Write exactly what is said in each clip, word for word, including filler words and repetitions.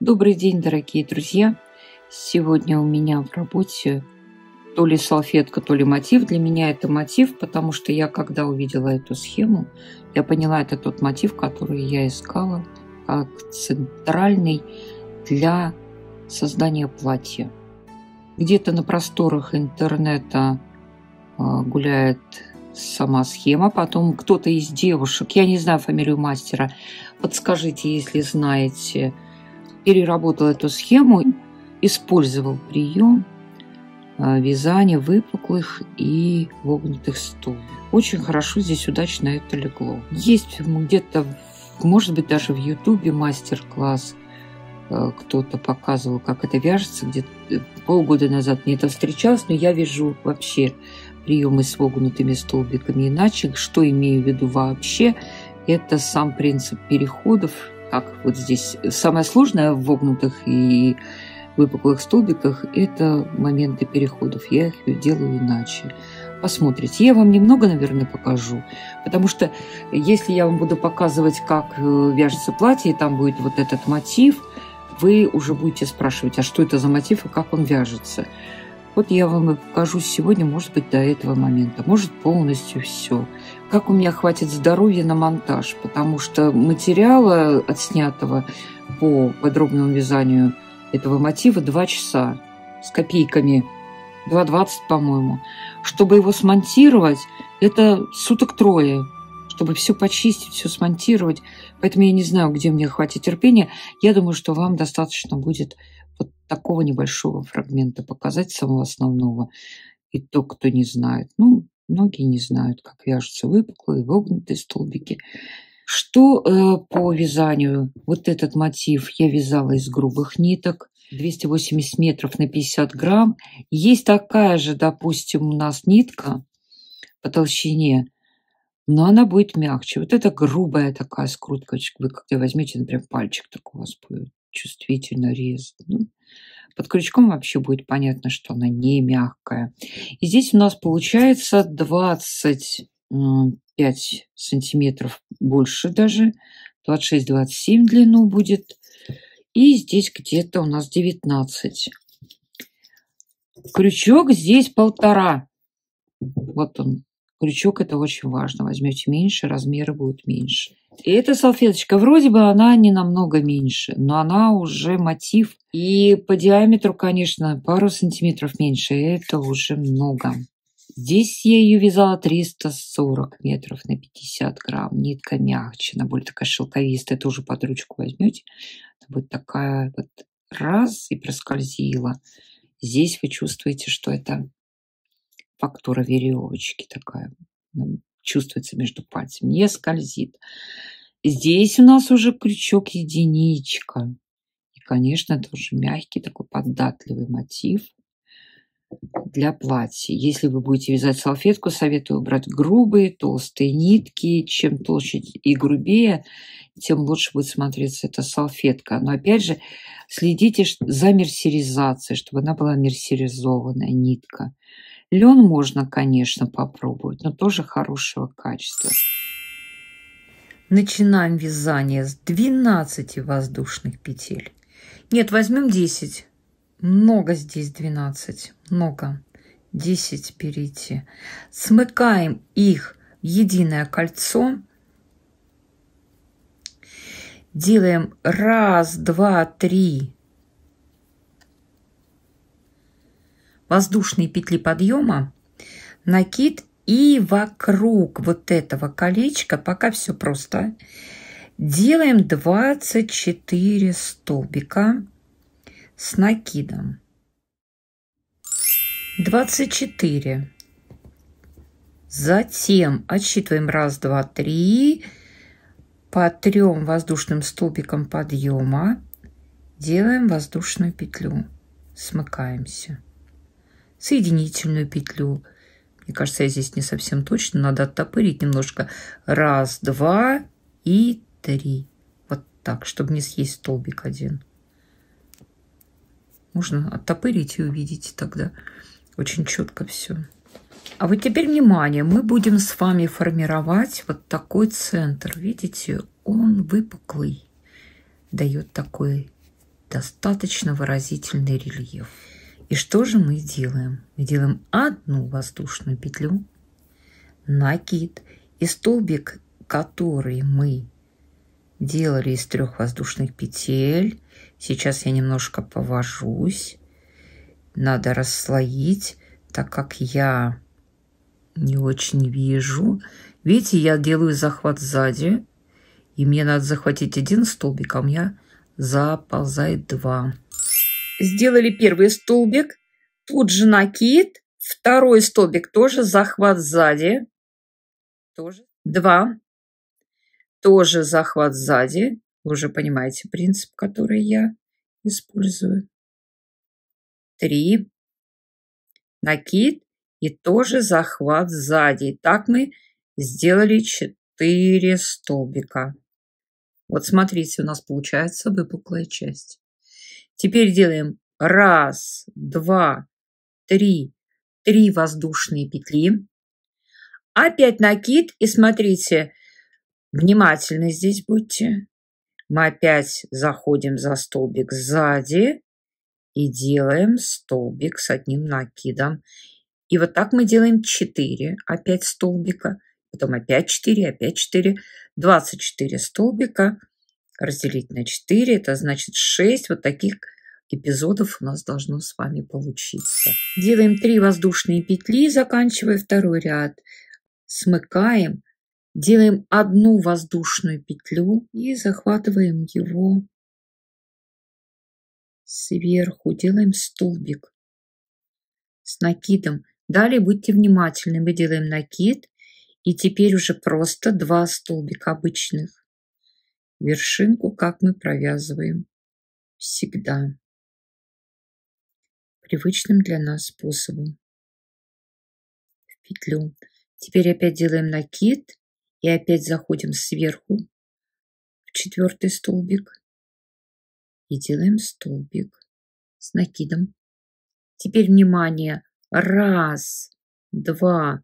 Добрый день, дорогие друзья! Сегодня у меня в работе то ли салфетка, то ли мотив. Для меня это мотив, потому что я, когда увидела эту схему, я поняла, это тот мотив, который я искала как центральный для создания платья. Где-то на просторах интернета гуляет сама схема, потом кто-то из девушек, я не знаю фамилию мастера, подскажите, если знаете, переработал эту схему, использовал прием вязания выпуклых и вогнутых стул. Очень хорошо здесь удачно это легло. Есть где-то, может быть, даже в Ютубе мастер-класс, кто-то показывал, как это вяжется. Где-то полгода назад мне это встречалось, но я вяжу вообще приемы с вогнутыми столбиками иначе. Что имею в виду вообще? Это сам принцип переходов. Как вот здесь самое сложное в вогнутых и выпуклых столбиках – это моменты переходов. Я их делаю иначе. Посмотрите. Я вам немного, наверное, покажу. Потому что если я вам буду показывать, как вяжется платье, и там будет вот этот мотив, вы уже будете спрашивать, а что это за мотив и как он вяжется. Вот я вам и покажу сегодня, может быть, до этого момента. Может, полностью все. Как у меня хватит здоровья на монтаж, потому что материала, отснятого по подробному вязанию этого мотива, два часа с копейками, два двадцать, по-моему. Чтобы его смонтировать, это суток трое, чтобы все почистить, все смонтировать. Поэтому я не знаю, где мне хватит терпения. Я думаю, что вам достаточно будет вот такого небольшого фрагмента показать, самого основного. И то, кто не знает, ну... Многие не знают, как вяжутся выпуклые, вогнутые столбики. Что э, по вязанию? Вот этот мотив я вязала из грубых ниток. двести восемьдесят метров на пятьдесят грамм. Есть такая же, допустим, у нас нитка по толщине, но она будет мягче. Вот это грубая такая скрутка. Вы когда возьмете, например, пальчик, так у вас будет чувствительно резать. Ну, под крючком вообще будет понятно, что она не мягкая. И здесь у нас получается двадцать пять сантиметров больше даже. двадцать шесть двадцать семь длину будет. И здесь где-то у нас девятнадцать. Крючок здесь полтора. Вот он. Крючок это очень важно. Возьмете меньше, размеры будут меньше. И эта салфеточка, вроде бы она не намного меньше, но она уже мотив. И по диаметру, конечно, пару сантиметров меньше. Это уже много. Здесь я ее вязала триста сорок метров на пятьдесят грамм. Нитка мягче, она более такая шелковистая. Тоже под ручку возьмете. Это будет такая вот раз и проскользила. Здесь вы чувствуете, что это... фактура веревочки такая. Чувствуется между пальцами. Не скользит. Здесь у нас уже крючок единичка. И, конечно, тоже мягкий, такой податливый мотив для платья. Если вы будете вязать салфетку, советую брать грубые, толстые нитки. Чем толще и грубее, тем лучше будет смотреться эта салфетка. Но, опять же, следите за мерсеризацией, чтобы она была мерсеризованная нитка. Лен можно, конечно, попробовать, но тоже хорошего качества. Начинаем вязание с двенадцати воздушных петель. Нет, возьмем десять. Много здесь двенадцать. Много. десять берите. Смыкаем их в единое кольцо. Делаем раз, два, три. Воздушные петли подъема, накид и вокруг вот этого колечка, пока все просто, делаем двадцать четыре столбика с накидом. двадцать четыре. Затем отсчитываем раз, два, три. По трем воздушным столбикам подъема делаем воздушную петлю. Смыкаемся. Соединительную петлю. Мне кажется, я здесь не совсем точно. Надо оттопырить немножко. Раз, два и три. Вот так, чтобы не съесть столбик один. Можно оттопырить и увидите тогда. Очень четко все. А вот теперь внимание. Мы будем с вами формировать вот такой центр. Видите, он выпуклый. Дает такой достаточно выразительный рельеф. И что же мы делаем? Мы делаем одну воздушную петлю, накид, и столбик, который мы делали из трех воздушных петель. Сейчас я немножко повожусь. Надо расслоить, так как я не очень вижу. Видите, я делаю захват сзади. И мне надо захватить один столбик, а у меня заползает два. Сделали первый столбик. Тут же накид. Второй столбик тоже захват сзади. Тоже. Два. Тоже захват сзади. Вы уже понимаете принцип, который я использую. Три. Накид. И тоже захват сзади. И так мы сделали четыре столбика. Вот смотрите, у нас получается выпуклая часть. Теперь делаем раз, два, три. Три воздушные петли. Опять накид. И смотрите, внимательны здесь будьте. Мы опять заходим за столбик сзади и делаем столбик с одним накидом. И вот так мы делаем четыре, опять столбика, потом опять четыре, опять четыре, двадцать четыре столбика. Разделить на четыре, это значит шесть вот таких эпизодов у нас должно с вами получиться. Делаем три воздушные петли, заканчивая второй ряд. Смыкаем, делаем одну воздушную петлю и захватываем его сверху. Делаем столбик с накидом. Далее будьте внимательны, мы делаем накид. И теперь уже просто два столбика обычных. Вершинку, как мы провязываем всегда привычным для нас способом, в петлю. Теперь опять делаем накид и опять заходим сверху в четвертый столбик и делаем столбик с накидом. Теперь внимание, раз, два,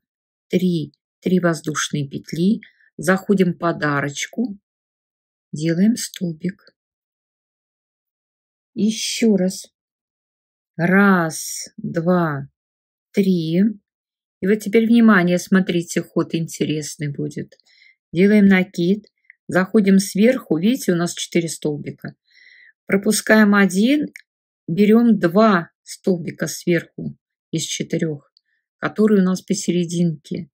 три, три воздушные петли, заходим под арочку, делаем столбик. Еще раз. Раз, два, три. И вот теперь, внимание, смотрите, ход интересный будет. Делаем накид, заходим сверху, видите, у нас четыре столбика. Пропускаем один, берем два столбика сверху из четырех, которые у нас посерединке,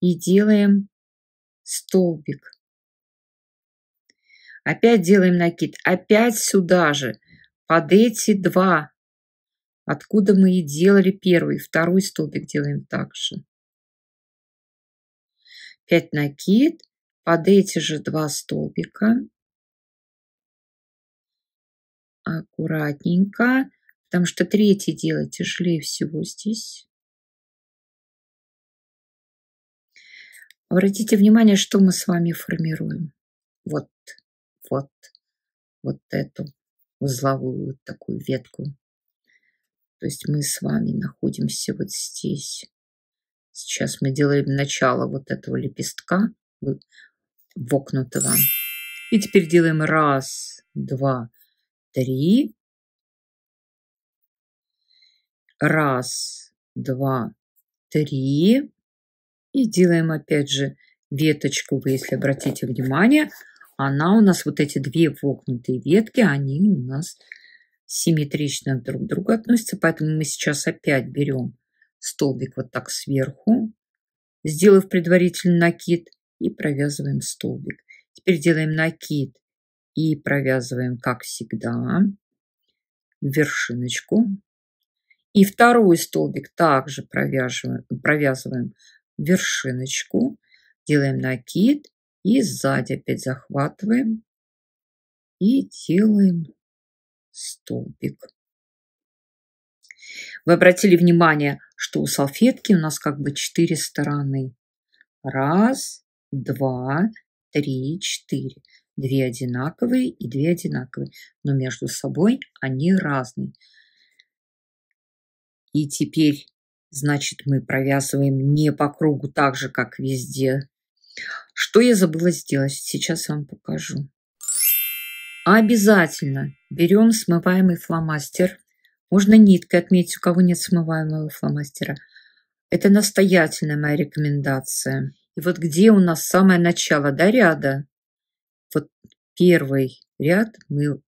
и делаем столбик. Опять делаем накид, опять сюда же. Под эти два, откуда мы и делали первый, второй столбик делаем так же. пять накид, под эти же два столбика. Аккуратненько, потому что третий делать тяжелее всего здесь. Обратите внимание, что мы с вами формируем. Вот, вот, вот эту узловую такую ветку. То есть мы с вами находимся вот здесь. Сейчас мы делаем начало вот этого лепестка вогнутого. И теперь делаем раз, два, три. Раз, два, три. И делаем опять же веточку. Вы, если обратите внимание, она у нас, вот эти две вогнутые ветки, они у нас симметрично друг к другу относятся. Поэтому мы сейчас опять берем столбик вот так сверху, сделав предварительный накид, и провязываем столбик. Теперь делаем накид и провязываем, как всегда, вершиночку. И второй столбик также провязываем, провязываем вершиночку, делаем накид. И сзади опять захватываем и делаем столбик. Вы обратили внимание, что у салфетки у нас как бы четыре стороны. Раз, два, три, четыре. Две одинаковые и две одинаковые, но между собой они разные. И теперь, значит, мы провязываем не по кругу, так же, как везде. Что я забыла сделать, сейчас вам покажу. Обязательно берем смываемый фломастер. Можно ниткой отметить, у кого нет смываемого фломастера. Это настоятельная моя рекомендация. И вот где у нас самое начало, да, ряда? Вот первый ряд мы,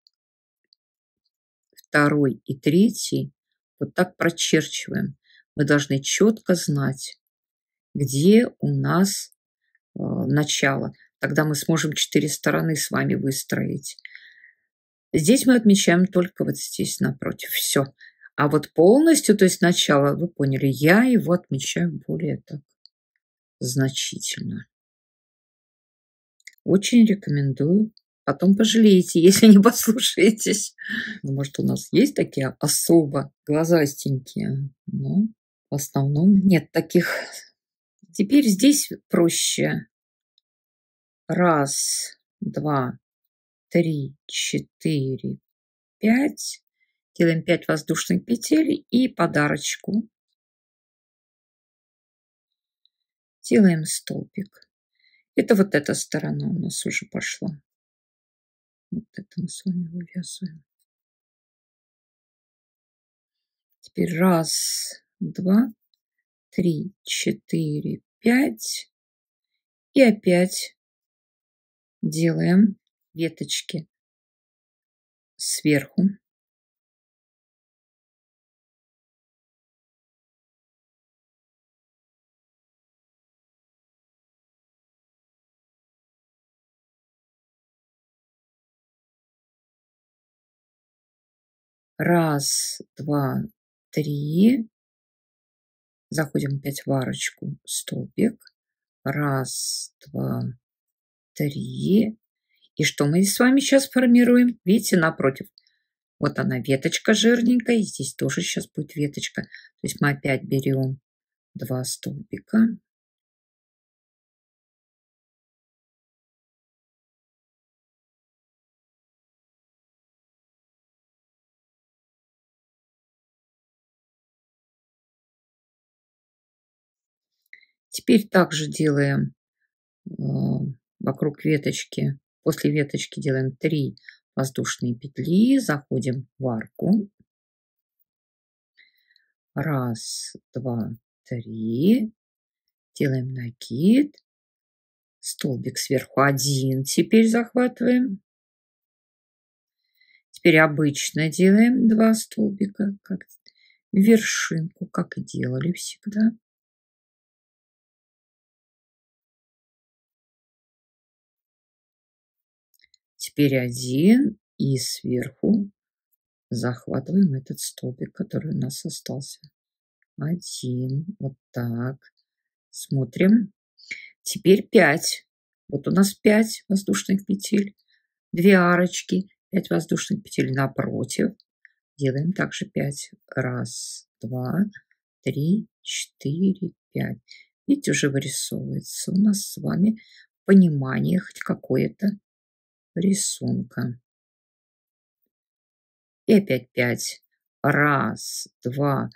второй и третий, вот так прочерчиваем. Мы должны четко знать, где у нас э, начало. Тогда мы сможем четыре стороны с вами выстроить. Здесь мы отмечаем только вот здесь напротив. Все. А вот полностью, то есть начало, вы поняли, я его отмечаю более так значительно. Очень рекомендую. Потом пожалеете, если не послушаетесь. Может, у нас есть такие особо глазастенькие, но в основном нет таких. Теперь здесь проще. Раз, два, три, четыре, пять. Делаем пять воздушных петель и подарочку. Делаем столбик. Это вот эта сторона у нас уже пошла. Вот это мы с вами вывязываем. Теперь раз, два, три, четыре, пять. И опять делаем веточки сверху. Раз, два, три. Заходим опять в арочку, столбик. Раз, два, три. И что мы с вами сейчас формируем? Видите, напротив. Вот она, веточка жирненькая. И здесь тоже сейчас будет веточка. То есть мы опять берем два столбика. Теперь также делаем э, вокруг веточки, после веточки делаем три воздушные петли, заходим в арку. Раз, два, три. Делаем накид. Столбик сверху один теперь захватываем. Теперь обычно делаем два столбика, как вершинку, как и делали всегда. Теперь один и сверху захватываем этот столбик, который у нас остался. Один. Вот так. Смотрим. Теперь пять. Вот у нас пять воздушных петель. Две арочки. Пять воздушных петель напротив. Делаем также пять. Раз, два, три, четыре, пять. Видите, уже вырисовывается у нас с вами понимание хоть какое-то рисунка. И опять пять. Раз, два,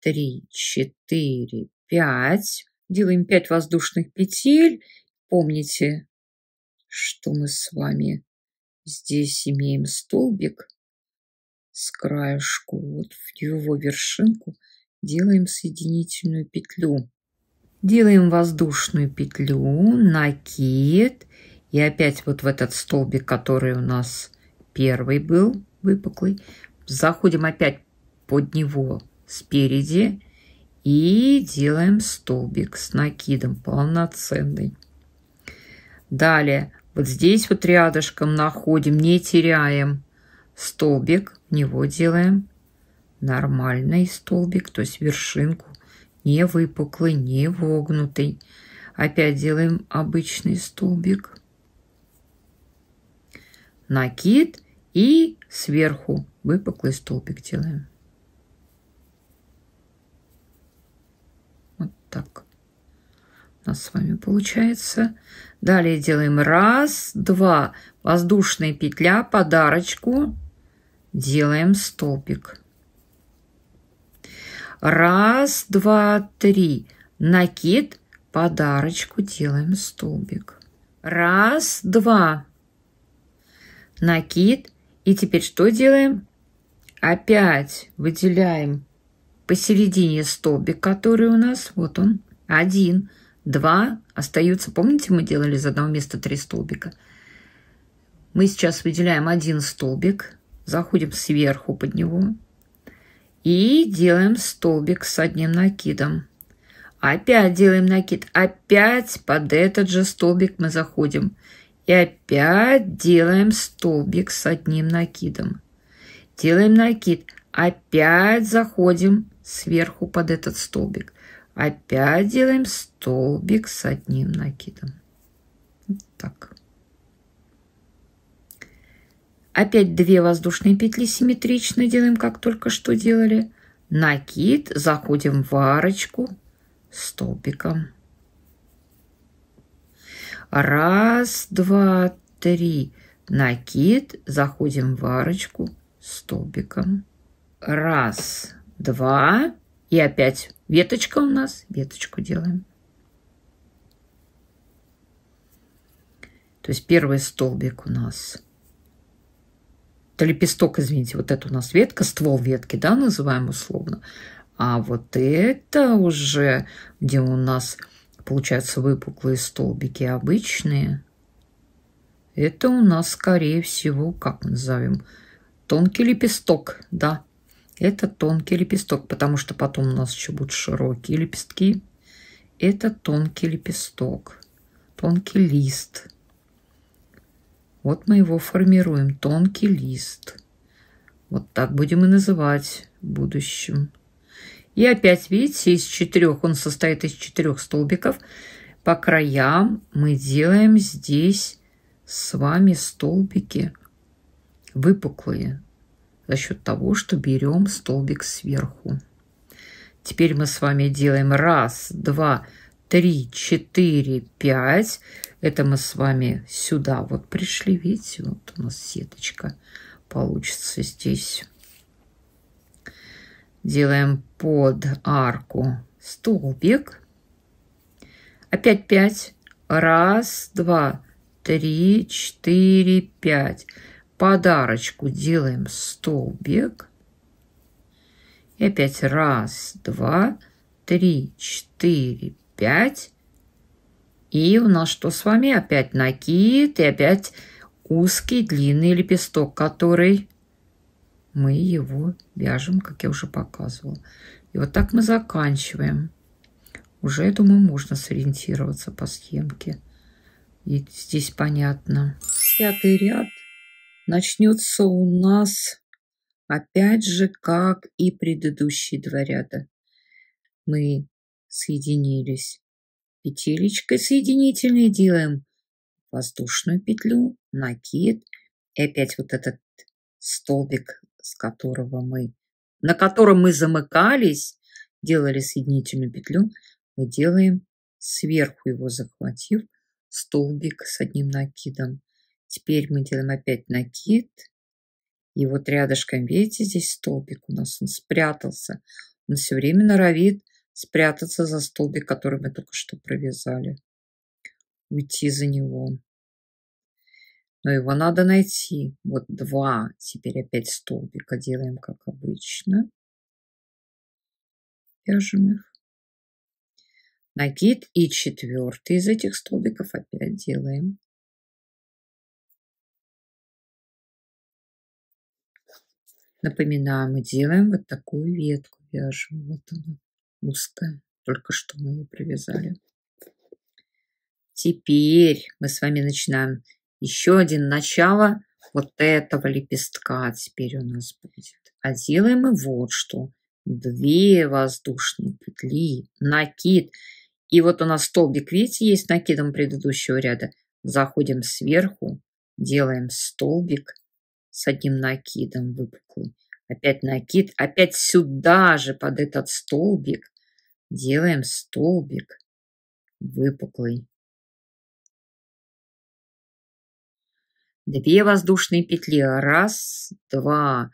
три, четыре, пять. Делаем пять воздушных петель. Помните, что мы с вами здесь имеем столбик с краешку. Вот в его вершинку делаем соединительную петлю. Делаем воздушную петлю, накид. И опять вот в этот столбик, который у нас первый был, выпуклый, заходим опять под него спереди и делаем столбик с накидом полноценный. Далее вот здесь вот рядышком находим, не теряем столбик, в него делаем нормальный столбик, то есть вершинку, не выпуклый, не вогнутый. Опять делаем обычный столбик. Накид и сверху выпуклый столбик делаем. Вот так у нас с вами получается. Далее делаем раз, два, воздушная петля, подарочку, делаем столбик. Раз, два, три, накид, подарочку, делаем столбик. Раз, два. накид. И теперь что делаем? Опять выделяем посередине столбик, который у нас. Вот он. Один, два. Остаются, помните, мы делали из одного места три столбика. Мы сейчас выделяем один столбик. Заходим сверху под него. И делаем столбик с одним накидом. Опять делаем накид. Опять под этот же столбик мы заходим. И опять делаем столбик с одним накидом. Делаем накид. Опять заходим сверху под этот столбик. Опять делаем столбик с одним накидом. Вот так. Опять две воздушные петли симметрично делаем, как только что делали. Накид. Заходим в арочку столбиком. Раз, два, три. Накид. Заходим в арочку столбиком. Раз, два. И опять веточка у нас. Веточку делаем. То есть первый столбик у нас. Это лепесток, извините. Вот это у нас ветка, ствол ветки, да, называем условно. А вот это уже, где у нас получаются выпуклые столбики обычные, это у нас, скорее всего, как мы назовем, тонкий лепесток, да. Это тонкий лепесток, потому что потом у нас еще будут широкие лепестки. Это тонкий лепесток, тонкий лист. Вот мы его формируем, тонкий лист. Вот так будем и называть в будущем. И опять, видите, из четырех, он состоит из четырех столбиков. По краям мы делаем здесь с вами столбики выпуклые за счет того, что берем столбик сверху. Теперь мы с вами делаем раз, два, три, четыре, пять. Это мы с вами сюда вот пришли, видите, вот у нас сеточка получится здесь. Делаем под арку столбик. Опять пять. Раз, два, три, четыре, пять. Под арочку делаем столбик. И опять раз, два, три, четыре, пять. И у нас что с вами? Опять накид. И опять узкий длинный лепесток, который... мы его вяжем, как я уже показывала. И вот так мы заканчиваем. Уже, я думаю, можно сориентироваться по схемке. И здесь понятно. Пятый ряд начнется у нас опять же, как и предыдущие два ряда. Мы соединились петелечкой соединительной, делаем воздушную петлю, накид. И опять вот этот столбик, с которого мы, на котором мы замыкались, делали соединительную петлю, мы делаем сверху его захватив столбик с одним накидом. Теперь мы делаем опять накид. И вот рядышком, видите, здесь столбик у нас, он спрятался. Он все время норовит спрятаться за столбик, который мы только что провязали. Уйти за него. Но его надо найти. Вот два. Теперь опять столбика делаем, как обычно. Вяжем их. Накид. И четвертый из этих столбиков опять делаем. Напоминаю, мы делаем вот такую ветку. Вяжем. Вот она. Узкая. Только что мы ее провязали. Теперь мы с вами начинаем... еще один начало вот этого лепестка теперь у нас будет. А делаем мы вот что. Две воздушные петли, накид. И вот у нас столбик, видите, есть накидом предыдущего ряда. Заходим сверху, делаем столбик с одним накидом выпуклый. Опять накид. Опять сюда же под этот столбик делаем столбик выпуклый. Две воздушные петли. Раз, два.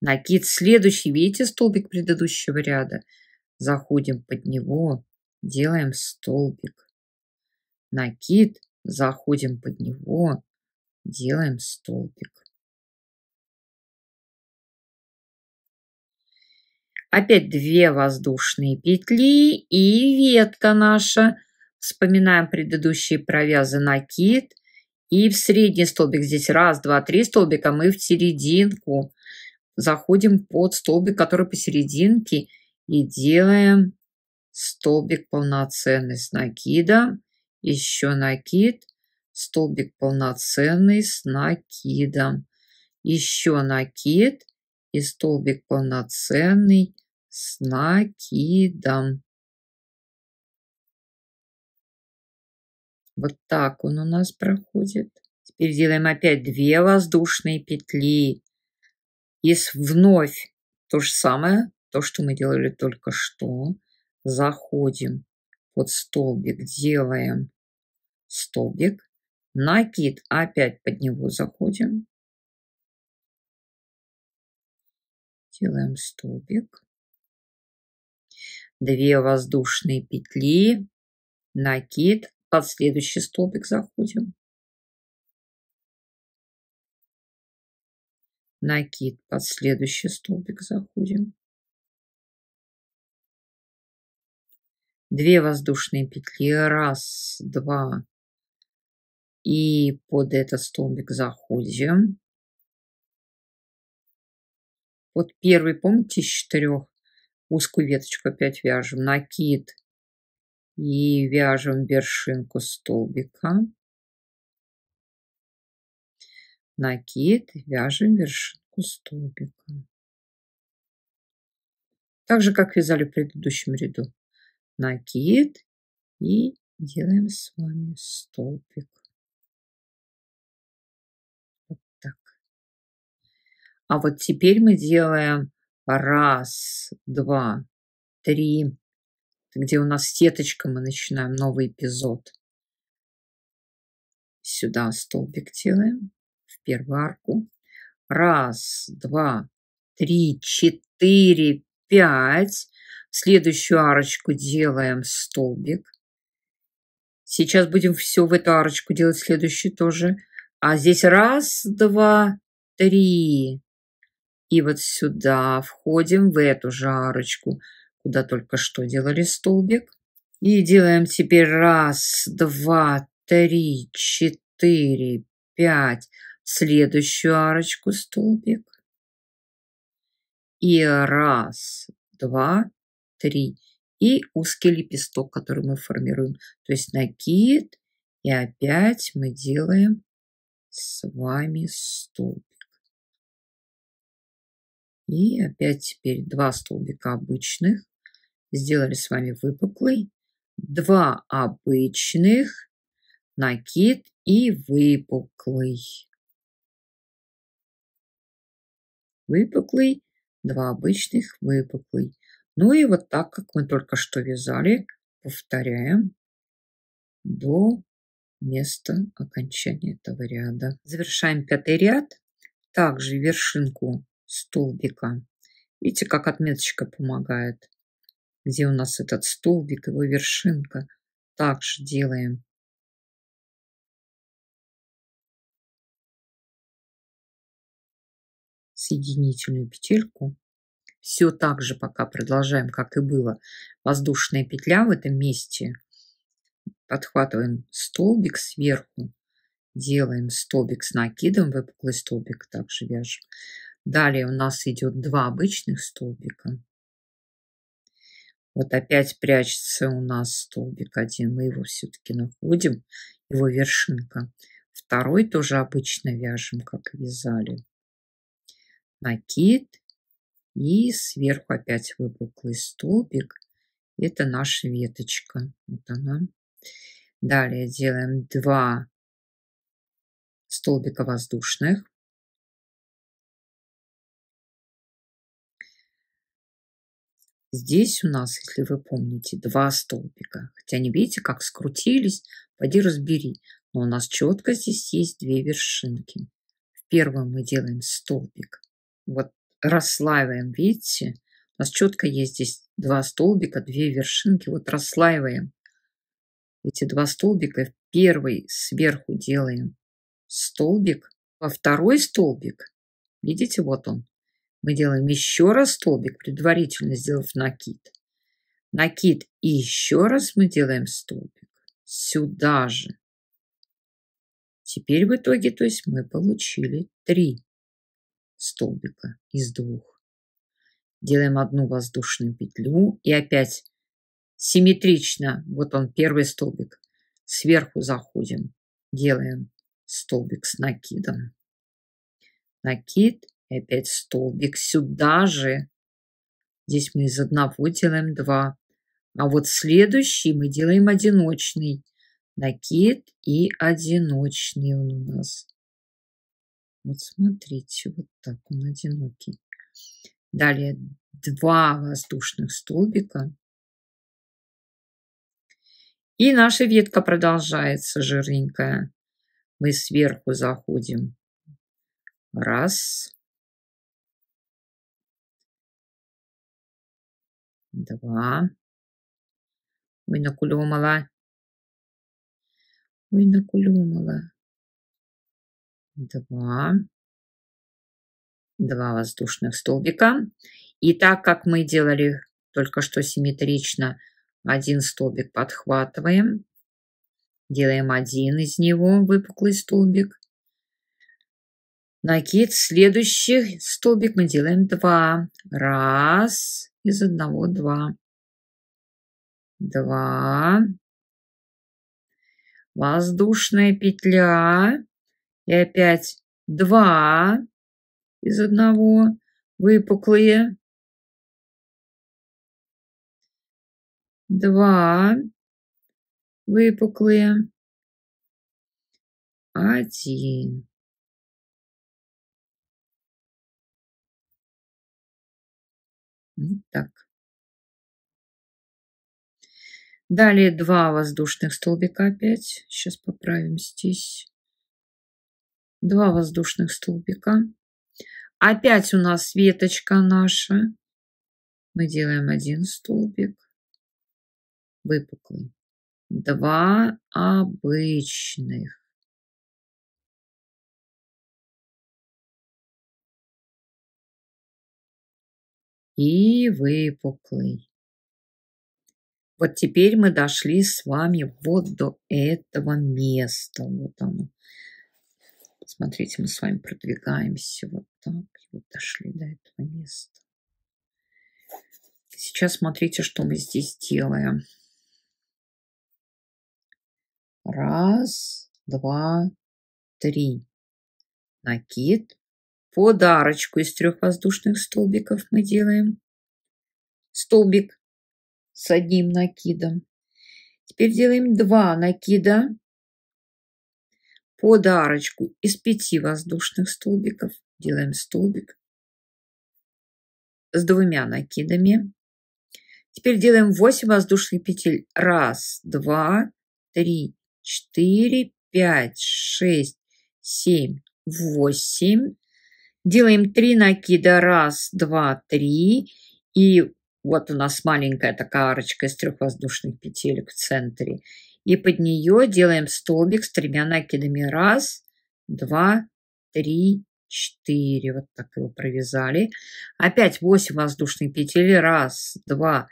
Накид. Следующий, видите, столбик предыдущего ряда. Заходим под него. Делаем столбик. Накид. Заходим под него. Делаем столбик. Опять две воздушные петли и ветка наша. Вспоминаем предыдущие провязы накид. И в средний столбик здесь раз, два, три столбика. Мы в серединку заходим под столбик, который посерединке. И делаем столбик полноценный с накидом. Еще накид. Столбик полноценный с накидом. Еще накид. И столбик полноценный с накидом. Вот так он у нас проходит. Теперь делаем опять две воздушные петли. И вновь то же самое, то, что мы делали только что. Заходим под столбик, делаем столбик. Накид, опять под него заходим. Делаем столбик. Две воздушные петли. Накид. Под следующий столбик заходим. Накид, под следующий столбик заходим. Две воздушные петли. Раз, два. И под этот столбик заходим. Вот первый, помните, из четырех узкую веточку опять вяжем. Накид. И вяжем вершинку столбика. Накид. Вяжем вершинку столбика. Так же, как вязали в предыдущем ряду. Накид. И делаем с вами столбик. Вот так. А вот теперь мы делаем раз, два, три, где у нас сеточка, мы начинаем новый эпизод. Сюда столбик делаем, в первую арку. Раз, два, три, четыре, пять. В следующую арочку делаем столбик. Сейчас будем все в эту арочку делать, следующую тоже. А здесь раз, два, три. И вот сюда входим в эту же арочку, куда только что делали столбик. И делаем теперь раз, два, три, четыре, пять. Следующую арочку столбик. И раз, два, три. И узкий лепесток, который мы формируем. То есть накид. И опять мы делаем с вами столбик. И опять теперь два столбика обычных. Сделали с вами выпуклый, два обычных, накид и выпуклый. Выпуклый, два обычных, выпуклый. Ну и вот так, как мы только что вязали, повторяем до места окончания этого ряда. Завершаем пятый ряд. Также вершинку столбика. Видите, как отметочка помогает. Где у нас этот столбик, его вершинка. Также делаем соединительную петельку. Все так же пока продолжаем, как и было. Воздушная петля в этом месте. Подхватываем столбик сверху. Делаем столбик с накидом. Выпуклый столбик также вяжем. Далее у нас идет два обычных столбика. Вот опять прячется у нас столбик один. Мы его все-таки находим. Его вершинка. Второй тоже обычно вяжем, как и вязали. Накид. И сверху опять выпуклый столбик. Это наша веточка. Вот она. Далее делаем два столбика воздушных. Здесь у нас, если вы помните, два столбика. Хотя не видите, как скрутились. Пойди разбери. Но у нас четко здесь есть две вершинки. В первом мы делаем столбик. Вот расслаиваем, видите? У нас четко есть здесь два столбика, две вершинки. Вот расслаиваем эти два столбика. В первый сверху делаем столбик. Во второй столбик, видите, вот он. Мы делаем еще раз столбик, предварительно сделав накид. Накид и еще раз мы делаем столбик. Сюда же. Теперь в итоге, то есть мы получили три столбика из двух. Делаем одну воздушную петлю и опять симметрично, вот он первый столбик, сверху заходим, делаем столбик с накидом. Накид и опять столбик сюда же. Здесь мы из одного делаем два. А вот следующий мы делаем одиночный. Накид и одиночный он у нас. Вот смотрите, вот так он одинокий. Далее два воздушных столбика. И наша ветка продолжается жирненькая. Мы сверху заходим. Раз. Два. Ой, накулемала. Ой, накулемала. Два. Два воздушных столбика. И так как мы делали только что симметрично, один столбик подхватываем. Делаем один из него, выпуклый столбик. Накид. Следующий столбик мы делаем два. Раз. Из одного два. Два. Воздушная петля. И опять два. Из одного. Выпуклые. Два. Выпуклые. Один. Вот так. Далее два воздушных столбика опять. Сейчас поправим здесь. Два воздушных столбика. Опять у нас веточка наша. Мы делаем один столбик. Выпуклый. Два обычных. И выпуклый. Вот теперь мы дошли с вами вот до этого места. Вот оно. Смотрите, мы с вами продвигаемся вот так. Вот дошли до этого места. Сейчас смотрите, что мы здесь делаем. Раз, два, три. Накид. Под арочку из трех воздушных столбиков мы делаем столбик с одним накидом. Теперь делаем два накида под арочку из пяти воздушных столбиков. Делаем столбик с двумя накидами. Теперь делаем восемь воздушных петель. Раз, два, три, четыре, пять, шесть, семь, восемь. Делаем три накида. Раз, два, три. И вот у нас маленькая такая арочка из трех воздушных петелек в центре. И под нее делаем столбик с тремя накидами. Раз, два, три, четыре. Вот так его провязали. Опять восемь воздушных петель. Раз, два,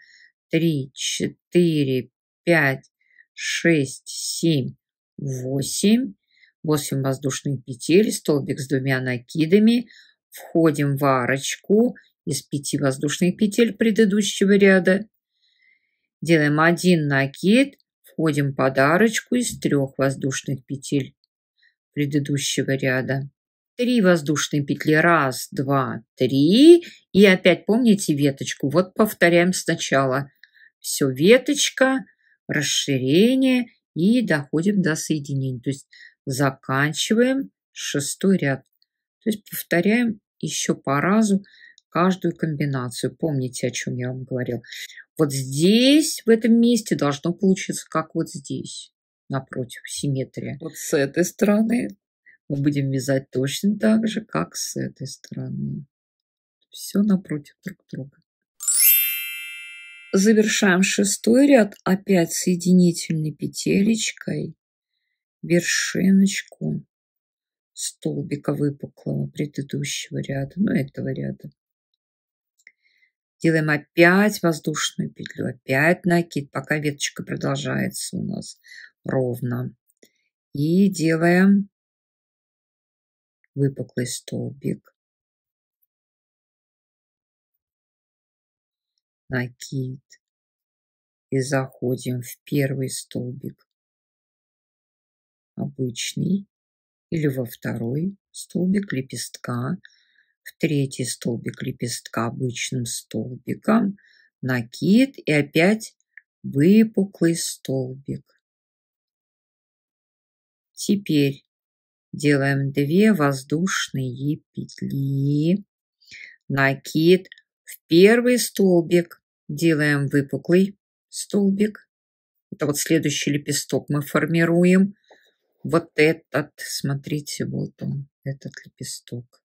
три, четыре, пять, шесть, семь, восемь. восемь воздушных петель, столбик с двумя накидами. Входим в арочку из пяти воздушных петель предыдущего ряда. Делаем один накид. Входим под арочку из трех воздушных петель предыдущего ряда. три воздушные петли. Раз, два, три. И опять помните веточку. Вот повторяем сначала. Все, веточка, расширение и доходим до соединения. То есть заканчиваем шестой ряд. То есть повторяем еще по разу каждую комбинацию. Помните, о чем я вам говорил. Вот здесь, в этом месте, должно получиться, как вот здесь, напротив, симметрия. Вот с этой стороны мы будем вязать точно так же, как с этой стороны. Все напротив друг друга. Завершаем шестой ряд опять соединительной петелечкой. Вершиночку столбика выпуклого предыдущего ряда, ну этого ряда. Делаем опять воздушную петлю, опять накид, пока веточка продолжается у нас ровно. И делаем выпуклый столбик. Накид. И заходим в первый столбик обычный или во второй столбик лепестка. В третий столбик лепестка обычным столбиком, накид и опять выпуклый столбик. Теперь делаем две воздушные петли, накид в первый столбик, делаем выпуклый столбик. Это вот следующий лепесток мы формируем. Вот этот, смотрите, вот он, этот лепесток.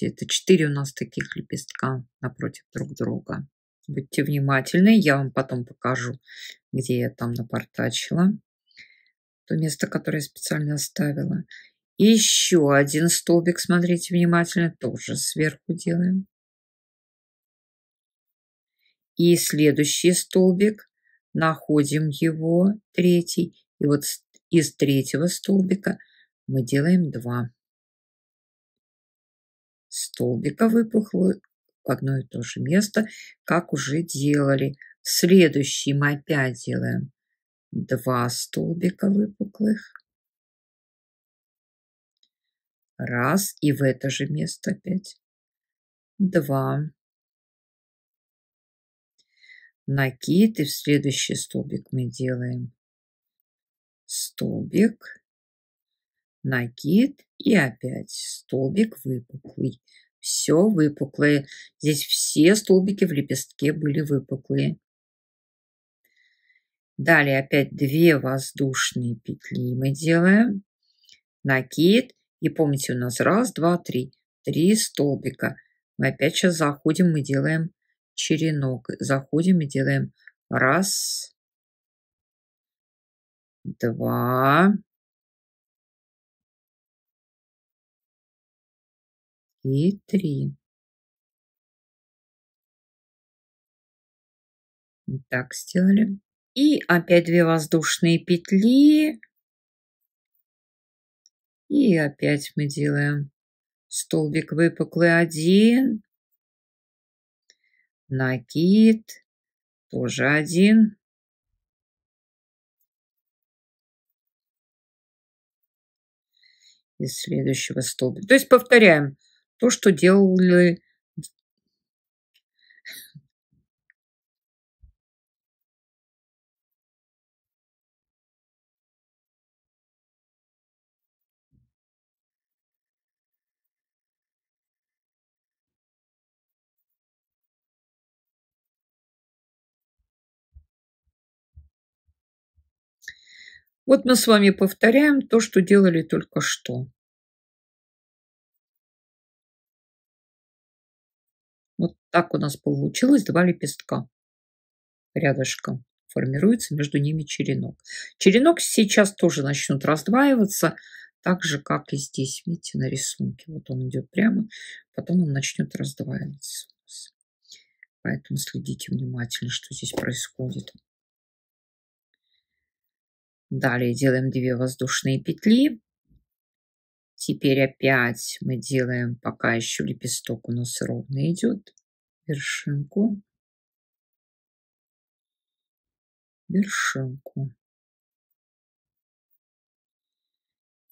Это четыре у нас таких лепестка напротив друг друга. Будьте внимательны, я вам потом покажу, где я там напортачила. То место, которое я специально оставила. И еще один столбик, смотрите внимательно, тоже сверху делаем. И следующий столбик, находим его, третий. И вот из третьего столбика мы делаем два столбика выпуклых в одно и то же место, как уже делали. В следующий мы опять делаем два столбика выпуклых. Раз. И в это же место опять два. Накид. И в следующий столбик мы делаем столбик. Накид и опять столбик выпуклый. Все выпуклые. Здесь все столбики в лепестке были выпуклые. Далее опять две воздушные петли мы делаем. Накид. И помните, у нас раз, два, три. Три столбика. Мы опять сейчас заходим, мы делаем черенок. Заходим и делаем раз, два. И три. Вот так сделали. И опять две воздушные петли. И опять мы делаем столбик выпуклый один. Накид. Тоже один. Из следующего столбика. То есть повторяем то, что делали вот мы с вами повторяем то, что делали только что. Вот так у нас получилось два лепестка рядышком. Формируется между ними черенок. Черенок сейчас тоже начнут раздваиваться, так же, как и здесь. Видите, на рисунке. Вот он идет прямо, потом он начнет раздваиваться. Поэтому следите внимательно, что здесь происходит. Далее делаем две воздушные петли. Теперь опять мы делаем, пока еще лепесток у нас ровно идет, вершинку, вершинку.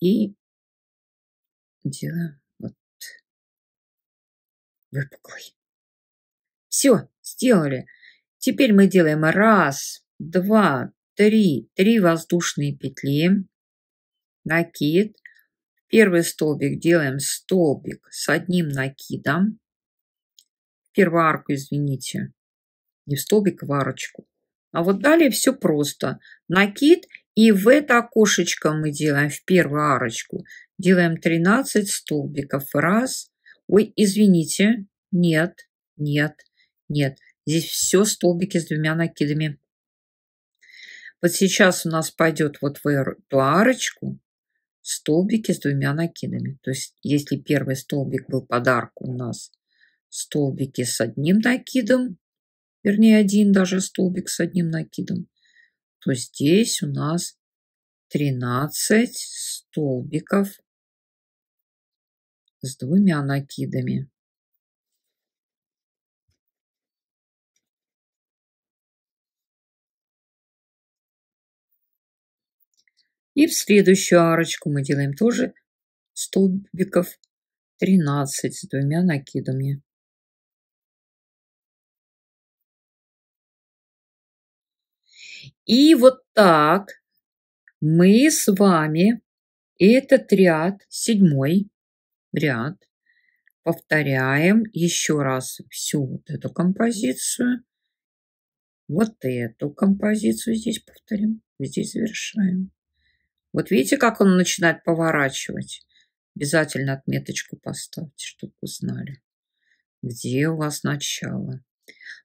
И делаем вот выпуклый. Все, сделали. Теперь мы делаем раз, два, три, три воздушные петли, накид. Первый столбик делаем столбик с одним накидом. Первую арку, извините, не в столбик, а в арочку. А вот далее все просто. Накид, и в это окошечко мы делаем в первую арочку. Делаем тринадцать столбиков. Раз. Ой, извините. Нет, нет, нет. Здесь все столбики с двумя накидами. Вот сейчас у нас пойдет вот в эту арочку столбики с двумя накидами. То есть, если первый столбик был под арку у нас столбики с одним накидом, вернее, один даже столбик с одним накидом, то здесь у нас тринадцать столбиков с двумя накидами. И в следующую арочку мы делаем тоже столбиков тринадцать с двумя накидами. И вот так мы с вами этот ряд, седьмой ряд, повторяем еще раз всю вот эту композицию. Вот эту композицию здесь повторим, здесь завершаем. Вот видите, как он начинает поворачивать? Обязательно отметочку поставьте, чтобы вы знали, где у вас начало.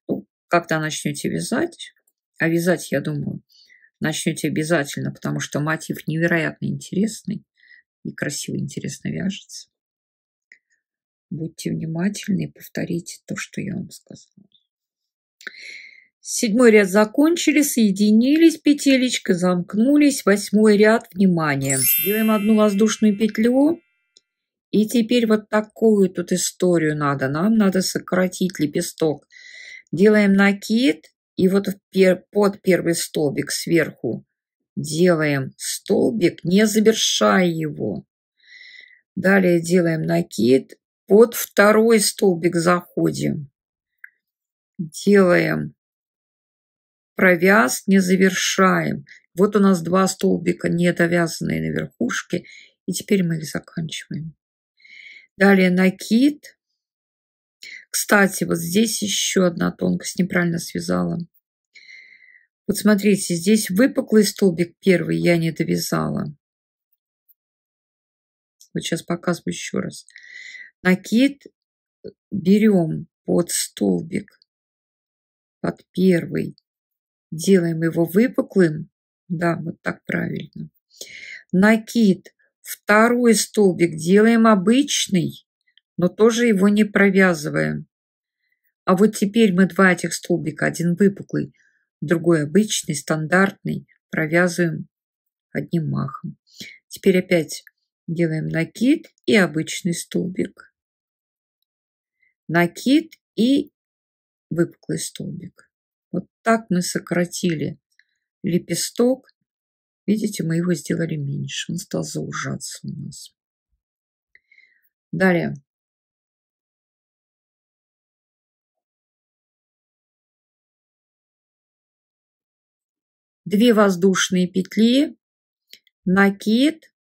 Ну, когда начнете вязать, а вязать, я думаю, начнете обязательно, потому что мотив невероятно интересный и красиво, интересно вяжется. Будьте внимательны и повторите то, что я вам сказала. Седьмой ряд закончили, соединились петелечкой, замкнулись. Восьмой ряд, внимание. Делаем одну воздушную петлю. И теперь вот такую тут историю надо. Нам надо сократить лепесток. Делаем накид. И вот под первый столбик сверху делаем столбик, не завершая его. Далее делаем накид. Под второй столбик заходим. Делаем провяз, не завершаем. Вот у нас два столбика недовязанные на верхушке. И теперь мы их заканчиваем. Далее накид. Кстати, вот здесь еще одна тонкость неправильно связала. Вот смотрите, здесь выпуклый столбик первый я не довязала. Вот сейчас показываю еще раз. Накид берем под столбик, под первый. Делаем его выпуклым. Да, вот так правильно. Накид. Второй столбик делаем обычный, но тоже его не провязываем. А вот теперь мы два этих столбика, один выпуклый, другой обычный, стандартный, провязываем одним махом. Теперь опять делаем накид и обычный столбик. Накид и выпуклый столбик. Вот так мы сократили лепесток. Видите, мы его сделали меньше. Он стал заужаться у нас. Далее. Две воздушные петли. Накид.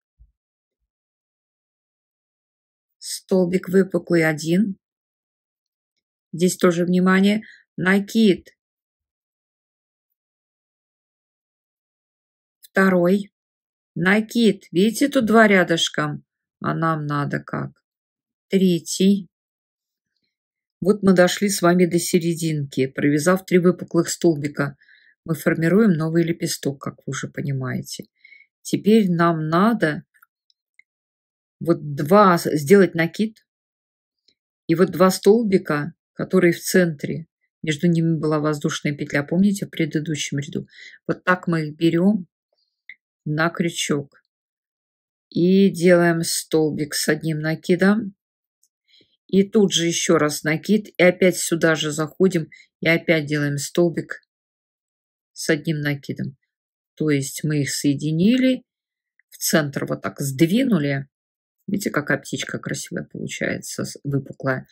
Столбик выпуклый один. Здесь тоже внимание. Накид. Второй. Накид. Видите, тут два рядышком. А нам надо как? Третий. Вот мы дошли с вами до серединки. Провязав три выпуклых столбика, мы формируем новый лепесток, как вы уже понимаете. Теперь нам надо вот два, сделать накид. И вот два столбика, которые в центре. Между ними была воздушная петля. Помните, в предыдущем ряду. Вот так мы их берем на крючок и делаем столбик с одним накидом, и тут же еще раз накид, и опять сюда же заходим и опять делаем столбик с одним накидом. То есть мы их соединили, в центр вот так сдвинули, видите, какая птичка красивая получается, выпуклая,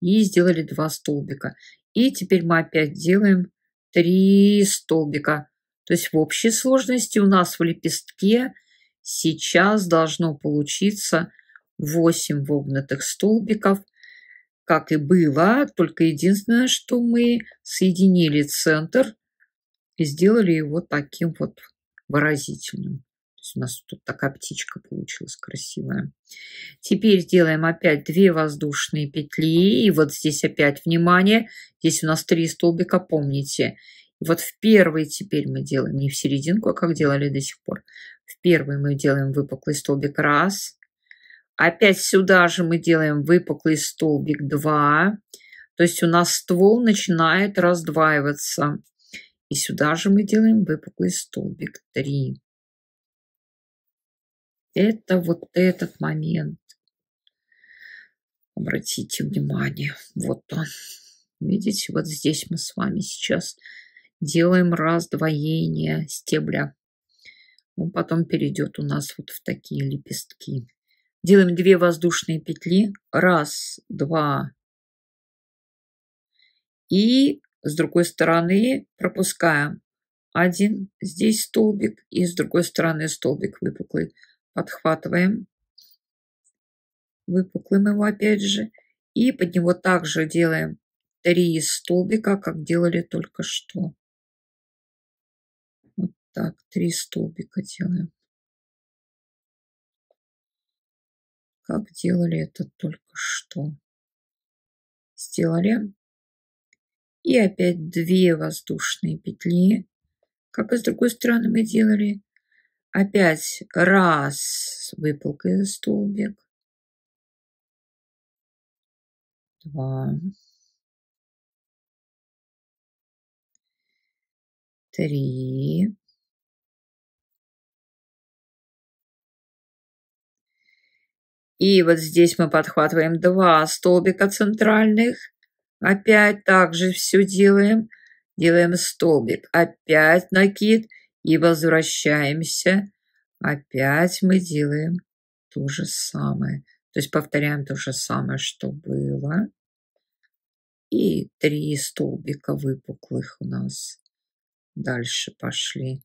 и сделали два столбика. И теперь мы опять делаем три столбика. То есть в общей сложности у нас в лепестке сейчас должно получиться восемь вогнутых столбиков, как и было. Только единственное, что мы соединили центр и сделали его таким вот выразительным. То есть у нас тут такая птичка получилась красивая. Теперь делаем опять две воздушные петли. И вот здесь опять, внимание, здесь у нас три столбика, помните. Вот в первый теперь мы делаем не в серединку, а как делали до сих пор. В первый мы делаем выпуклый столбик раз. Опять сюда же мы делаем выпуклый столбик два. То есть у нас ствол начинает раздваиваться. И сюда же мы делаем выпуклый столбик три. Это вот этот момент. Обратите внимание. Вот он. Видите, вот здесь мы с вами сейчас делаем раздвоение стебля. Он потом перейдет у нас вот в такие лепестки. Делаем две воздушные петли. Раз, два. И с другой стороны пропускаем один здесь столбик. И с другой стороны столбик выпуклый. Подхватываем. Выпуклым его опять же. И под него также делаем три столбика, как делали только что. Вот так, три столбика делаем. Как делали это только что. Сделали. И опять две воздушные петли. Как и с другой стороны мы делали. Опять раз выпуклый столбик. Два. Три. И вот здесь мы подхватываем два столбика центральных. Опять также все делаем. Делаем столбик. Опять накид. И возвращаемся. Опять мы делаем то же самое. То есть повторяем то же самое, что было. И три столбика выпуклых у нас. Дальше пошли.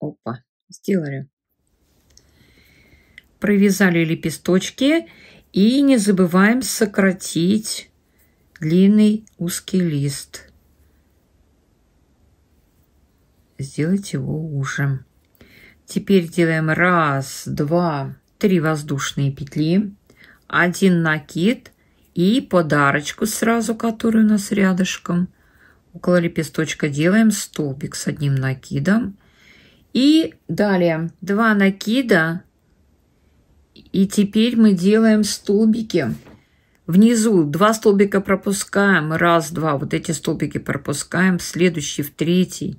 Опа, сделали. Провязали лепесточки. И не забываем сократить длинный узкий лист. Сделать его уже. Теперь делаем раз, два, три воздушные петли, один накид и под арочку сразу, которую у нас рядышком. Около лепесточка делаем столбик с одним накидом. И далее два накида. И теперь мы делаем столбики. Внизу два столбика пропускаем. Раз, два. Вот эти столбики пропускаем. В следующий, в третий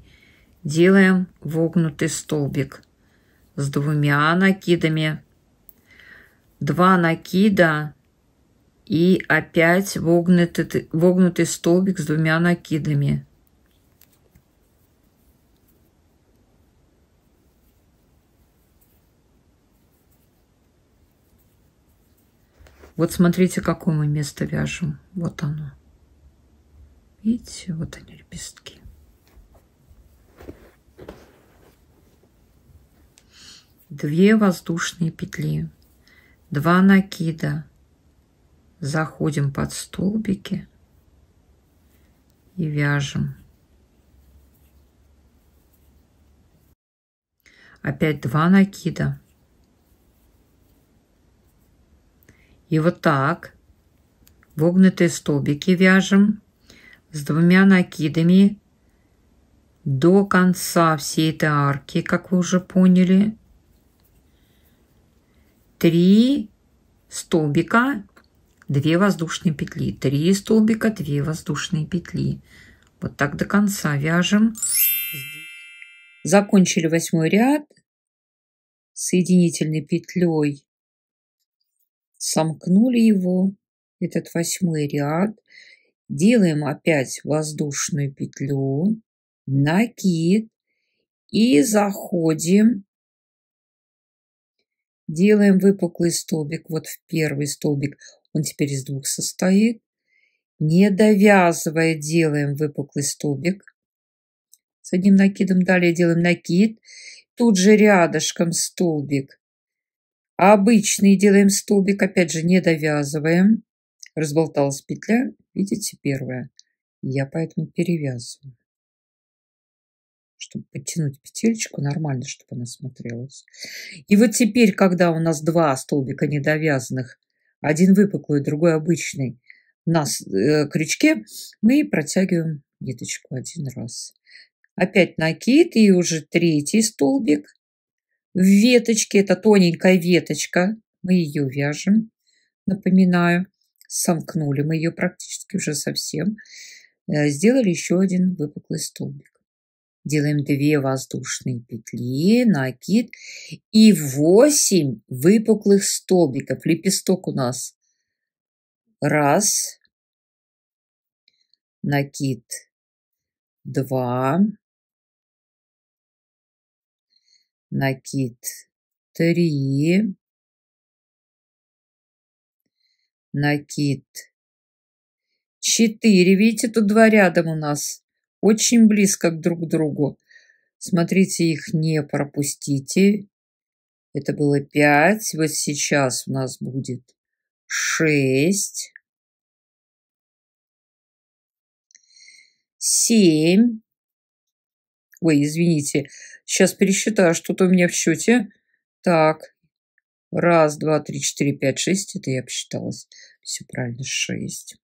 делаем вогнутый столбик. С двумя накидами. Два накида. И опять вогнутый, вогнутый столбик с двумя накидами. Вот смотрите, какое мы место вяжем. Вот оно. Видите, вот они, лепестки. Две воздушные петли, два накида, заходим под столбики и вяжем. Опять два накида. И вот так вогнутые столбики вяжем с двумя накидами до конца всей этой арки, как вы уже поняли. три столбика, две воздушные петли. три столбика, две воздушные петли. Вот так до конца вяжем. Закончили восьмой ряд соединительной петлей. Сомкнули его, этот восьмой ряд. Делаем опять воздушную петлю, накид и заходим. Делаем выпуклый столбик, вот в первый столбик, он теперь из двух состоит. Не довязывая, делаем выпуклый столбик с одним накидом. Далее делаем накид, тут же рядышком столбик. Обычный делаем столбик, опять же не довязываем. Разболталась петля, видите, первая. Я поэтому перевязываю, чтобы подтянуть петельку нормально, чтобы она смотрелась. И вот теперь, когда у нас два столбика недовязанных, один выпуклый, другой обычный, на крючке мы протягиваем ниточку один раз. Опять накид и уже третий столбик. В веточке, это тоненькая веточка, мы ее вяжем, напоминаю. Сомкнули мы ее практически уже совсем. Сделали еще один выпуклый столбик. Делаем две воздушные петли, накид и восемь выпуклых столбиков. Лепесток у нас раз, накид два, накид три, накид четыре. Видите, тут два рядом у нас. Очень близко друг к другу. Смотрите, их не пропустите. Это было пять. Вот сейчас у нас будет шесть. семь. Ой, извините. Сейчас пересчитаю, что-то у меня в счете. Так. Раз, два, три, четыре, пять, шесть. Это я посчиталась. Все правильно. шесть.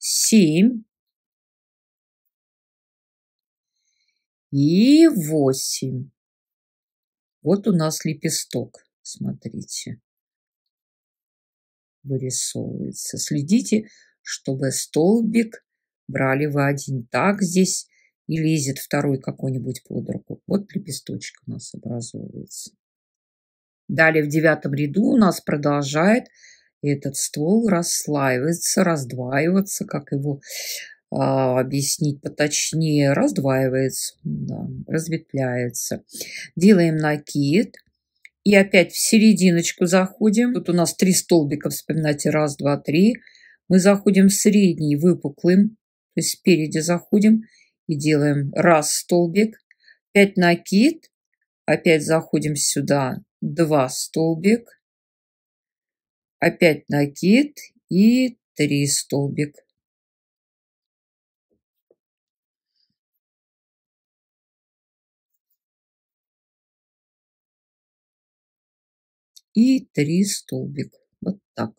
семь и восемь. Вот у нас лепесток. Смотрите. Вырисовывается. Следите, чтобы столбик брали вы один. Так здесь и лезет второй какой-нибудь под руку. Вот лепесточек у нас образовывается. Далее в девятом ряду у нас продолжает... Этот ствол расслаивается, раздваиваться, как его а, объяснить поточнее, раздваивается, да, разветвляется. Делаем накид и опять в серединочку заходим. Тут у нас три столбика, вспоминайте, раз, два, три. Мы заходим в средний выпуклым, то есть спереди заходим и делаем раз столбик, пять накид, опять заходим сюда, два столбик. Опять накид и три столбик. И три столбик. Вот так.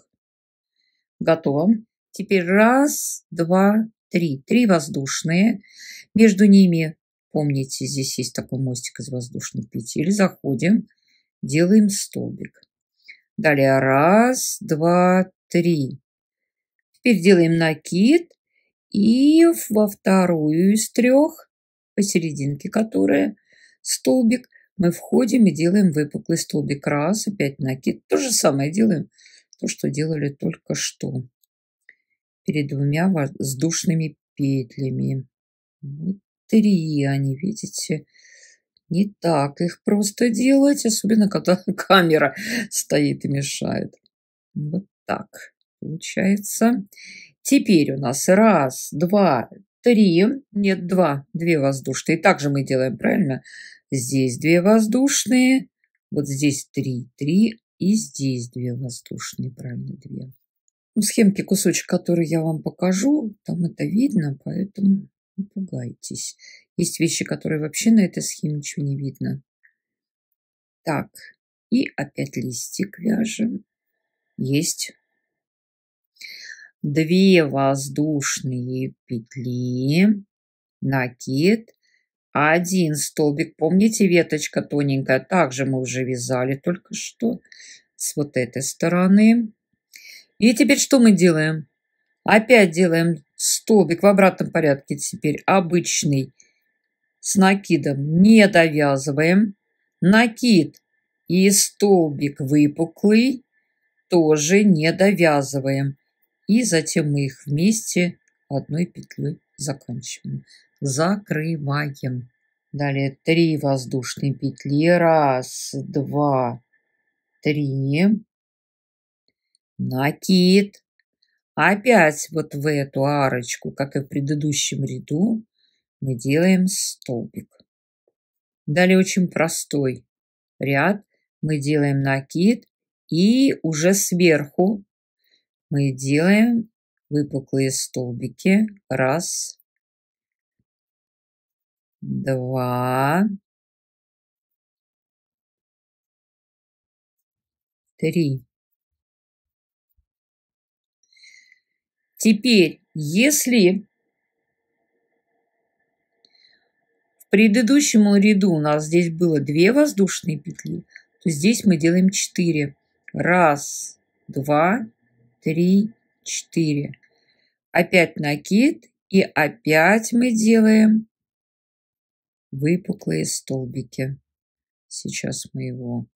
Готово. Теперь раз, два, три. Три воздушные. Между ними, помните, здесь есть такой мостик из воздушных петель. Заходим, делаем столбик. Далее раз, два, три. Теперь делаем накид и во вторую из трех, посерединке которая столбик, мы входим и делаем выпуклый столбик. Раз, опять накид. То же самое делаем, то, что делали только что. Перед двумя воздушными петлями. Три они, видите? Не так их просто делать, особенно когда камера стоит и мешает. Вот так получается. Теперь у нас раз, два, три. Нет, два. Две воздушные. Также мы делаем правильно. Здесь две воздушные. Вот здесь три, три. И здесь две воздушные. Правильно, две. В схемке кусочек, который я вам покажу, там это видно, поэтому... Не пугайтесь. Есть вещи, которые вообще на этой схеме ничего не видно. Так. И опять листик вяжем. Есть. Две воздушные петли. Накид. Один столбик. Помните, веточка тоненькая. Также мы уже вязали только что. С вот этой стороны. И теперь что мы делаем? Опять делаем столбик в обратном порядке, теперь обычный с накидом не довязываем. Накид и столбик выпуклый тоже не довязываем. И затем мы их вместе одной петлей заканчиваем. Закрываем. Далее три воздушные петли. Раз, два, три. Накид. Опять вот в эту арочку, как и в предыдущем ряду, мы делаем столбик. Далее очень простой ряд. Мы делаем накид и уже сверху мы делаем выпуклые столбики. Раз, два, три. Теперь, если В предыдущему ряду у нас здесь было две воздушные петли, то здесь мы делаем четыре. Раз, два, три, четыре. Опять накид и опять мы делаем выпуклые столбики. Сейчас мы его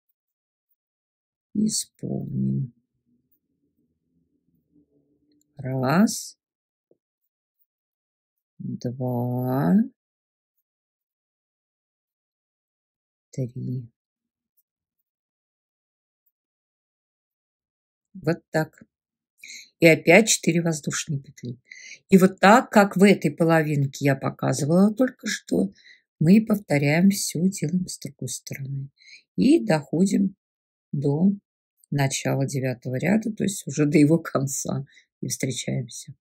исполним. Раз, два, три. Вот так. И опять четыре воздушные петли. И вот так, как в этой половинке я показывала только что, мы повторяем все, делаем с другой стороны. И доходим до начала девятого ряда, то есть уже до его конца. И встречаемся.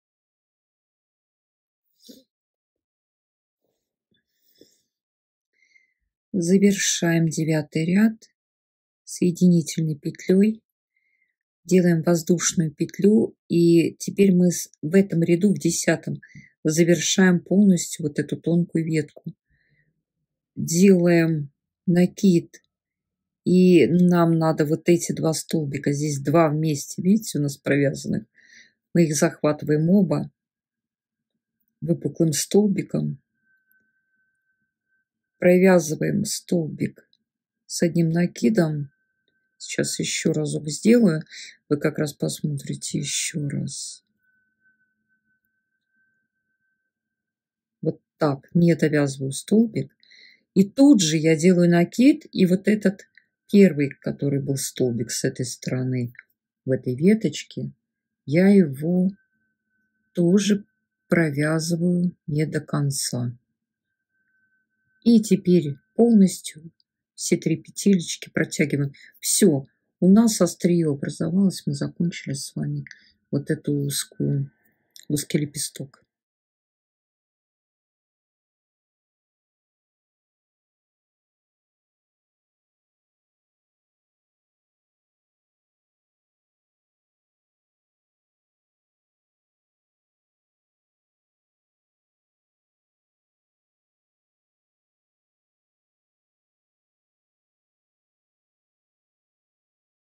Завершаем девятый ряд соединительной петлей. Делаем воздушную петлю. И теперь мы в этом ряду, в десятом, завершаем полностью вот эту тонкую ветку. Делаем накид. И нам надо вот эти два столбика. Здесь два вместе, видите, у нас провязанных. Мы их захватываем оба выпуклым столбиком. Провязываем столбик с одним накидом. Сейчас еще разок сделаю. Вы как раз посмотрите еще раз. Вот так. Не довязываю столбик. И тут же я делаю накид. И вот этот первый, который был столбик с этой стороны, в этой веточке, я его тоже провязываю не до конца. И теперь полностью все три петелечки протягиваем. Все, у нас острие образовалось, мы закончили с вами вот эту узкую, узкий лепесток.